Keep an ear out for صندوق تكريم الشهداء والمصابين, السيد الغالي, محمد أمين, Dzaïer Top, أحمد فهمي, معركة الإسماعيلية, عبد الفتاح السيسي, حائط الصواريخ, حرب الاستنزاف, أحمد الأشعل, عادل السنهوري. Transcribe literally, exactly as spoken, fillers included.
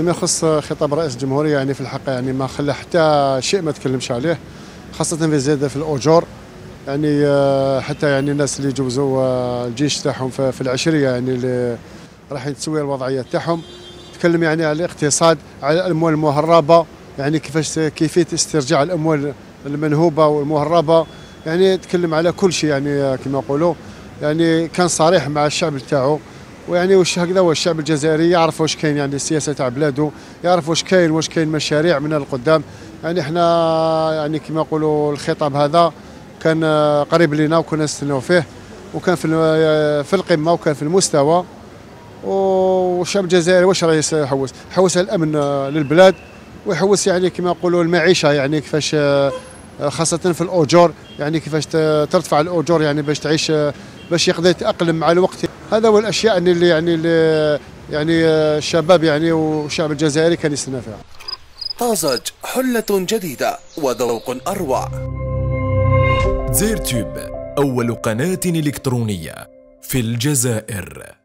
فيما يخص خطاب رئيس الجمهورية يعني في الحق يعني ما خلى حتى شيء ما تكلمش عليه، خاصة في الزيادة في الأجور، يعني حتى يعني الناس اللي جوزوا الجيش تاعهم في العشرية يعني اللي رايحين تسوي الوضعية تاعهم، تكلم يعني على الاقتصاد، على الأموال المهربة، يعني كيفاش كيفية استرجاع الأموال المنهوبة والمهربة، يعني تكلم على كل شيء يعني كما يقولوا، يعني كان صريح مع الشعب تاعو، ويعني واش هكذا واش الشعب الجزائري يعرف واش كاين يعني السياسه تاع بلاده، يعرف واش كاين واش كاين مشاريع من القدام، يعني حنا يعني كما نقولوا الخطاب هذا كان قريب لينا وكنا نستناو فيه، وكان في في القمه وكان في المستوى، والشعب الجزائري واش راه يحوس؟ حوس على الامن للبلاد، ويحوس يعني كما نقولوا المعيشه، يعني كيفاش خاصه في الاجور، يعني كيفاش ترتفع الاجور يعني باش تعيش، باش يقدر يتاقلم مع الوقت. هذا هو الاشياء اللي يعني اللي يعني الشباب يعني والشعب الجزائري كان يستنى فيها. طازج حله جديده وذوق اروع. دزاير توب اول قناه الكترونيه في الجزائر.